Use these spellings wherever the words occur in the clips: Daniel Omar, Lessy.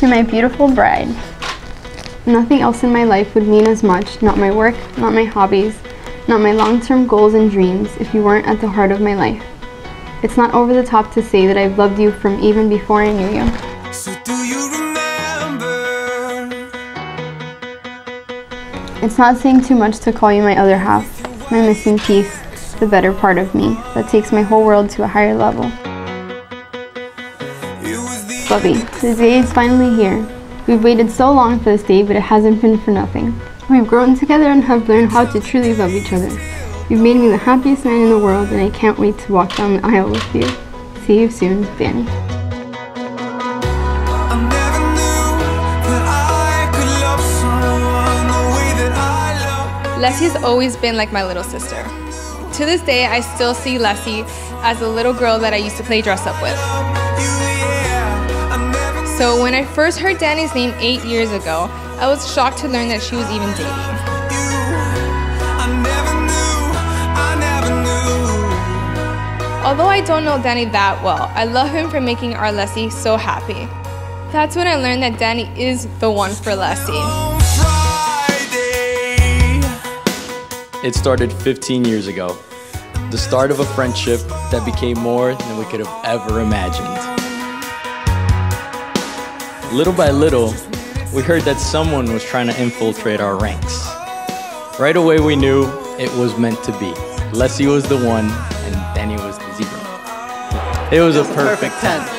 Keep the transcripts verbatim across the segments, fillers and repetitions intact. to my beautiful bride. Nothing else in my life would mean as much, not my work, not my hobbies, not my long-term goals and dreams, if you weren't at the heart of my life. It's not over the top to say that I've loved you from even before I knew you. So do you remember? It's not saying too much to call you my other half, my missing piece, the better part of me, that takes my whole world to a higher level. Lovey, the day is finally here. We've waited so long for this day, but it hasn't been for nothing. We've grown together and have learned how to truly love each other. You've made me the happiest man in the world, and I can't wait to walk down the aisle with you. See you soon, Fanny. Lessy's always been like my little sister. To this day, I still see Lessy as a little girl that I used to play dress up with. So when I first heard Danny's name eight years ago, I was shocked to learn that she was even dating. Although I don't know Danny that well, I love him for making our Lessy so happy. That's when I learned that Danny is the one for Lessy. It started fifteen years ago, the start of a friendship that became more than we could have ever imagined. Little by little, we heard that someone was trying to infiltrate our ranks. Right away we knew it was meant to be. Lessy was the one and Danny was the zero. It was, it was a perfect, perfect ten.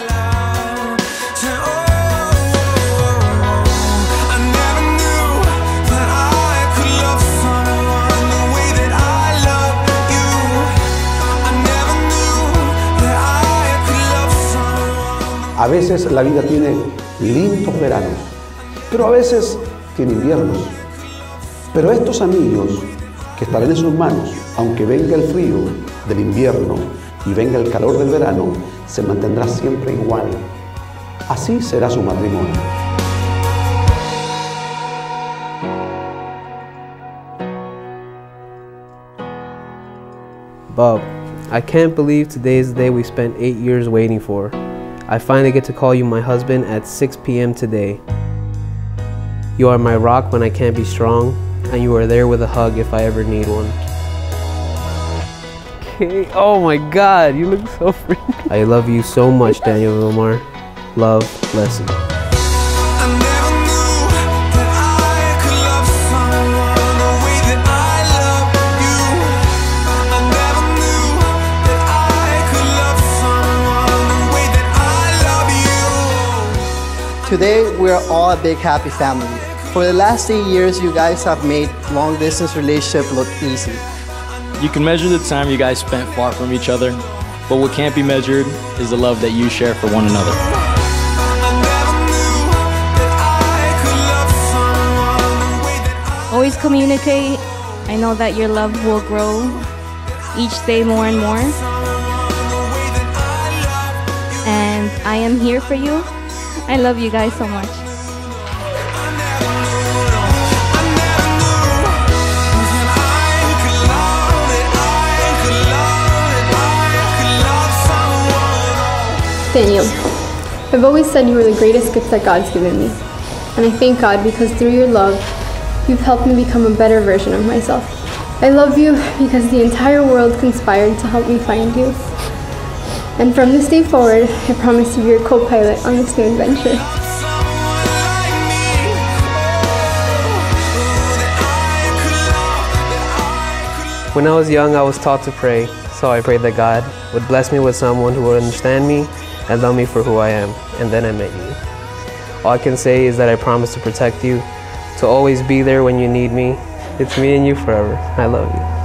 A veces la vida tiene lindos veranos, pero a veces tiene inviernos. Pero estos amigos que estarán en sus manos, aunque venga el frío del invierno y venga el calor del verano, se mantendrá siempre igual. Así será su matrimonio. Bob, I can't believe today is the day we spent eight years waiting for. I finally get to call you my husband at six p m today. You are my rock when I can't be strong, and you are there with a hug if I ever need one. Okay, oh my God, you look so freaking. I love you so much, Daniel Omar. Love, Lessy. Today, we're all a big happy family. For the last eight years, you guys have made long distance relationship look easy. You can measure the time you guys spent far from each other, but what can't be measured is the love that you share for one another. Always communicate. I know that your love will grow each day more and more. And I am here for you. I love you guys so much. Daniel, I've always said you were the greatest gift that God's given me. And I thank God because through your love, you've helped me become a better version of myself. I love you because the entire world conspired to help me find you. And from this day forward, I promise to be your co-pilot on this new adventure. When I was young, I was taught to pray, so I prayed that God would bless me with someone who would understand me and love me for who I am, and then I met you. All I can say is that I promise to protect you, to always be there when you need me. It's me and you forever. I love you.